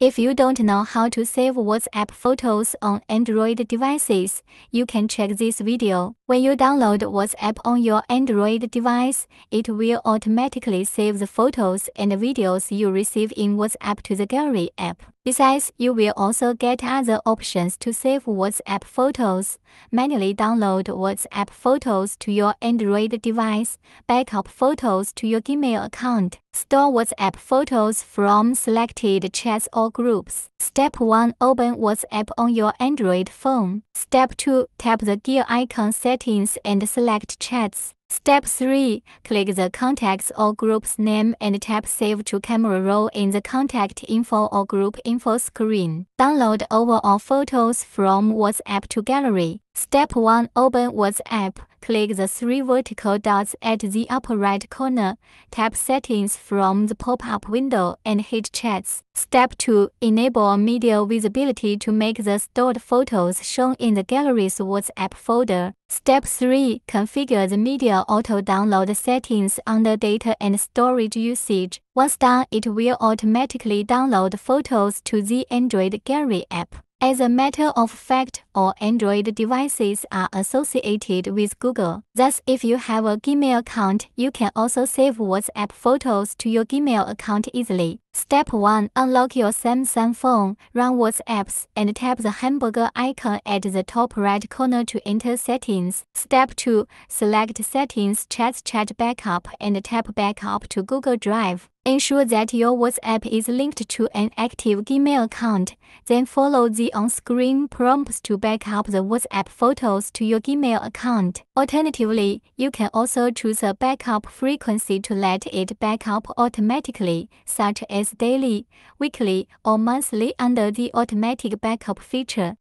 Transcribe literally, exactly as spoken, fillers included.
If you don't know how to save WhatsApp photos on Android devices, you can check this video. When you download WhatsApp on your Android device, it will automatically save the photos and videos you receive in WhatsApp to the Gallery app. Besides, you will also get other options to save WhatsApp photos, manually download WhatsApp photos to your Android device, backup photos to your Gmail account, store WhatsApp photos from selected chats or groups. Step one. Open WhatsApp on your Android phone. Step two. Tap the gear icon settings and select chats. Step three. Click the contacts or group's name and tap Save to Camera Roll in the Contact Info or Group Info screen. Download overall photos from WhatsApp to Gallery. Step one. Open WhatsApp. Click the three vertical dots at the upper right corner. Tap Settings from the pop-up window and hit Chats. Step two. Enable media visibility to make the stored photos shown in the Gallery's WhatsApp folder. Step three. Configure the media auto-download settings under Data and Storage Usage. Once done, it will automatically download photos to the Android Gallery app. As a matter of fact, all Android devices are associated with Google. Thus, if you have a Gmail account, you can also save WhatsApp photos to your Gmail account easily. Step one. Unlock your Samsung phone, run WhatsApps, and tap the hamburger icon at the top right corner to enter Settings. Step two. Select Settings, Chats, Chat Backup, and tap Backup to Google Drive. Ensure that your WhatsApp is linked to an active Gmail account, then follow the on-screen prompts to back up the WhatsApp photos to your Gmail account. Alternatively, you can also choose a backup frequency to let it back up automatically, such as daily, weekly, or monthly under the automatic backup feature.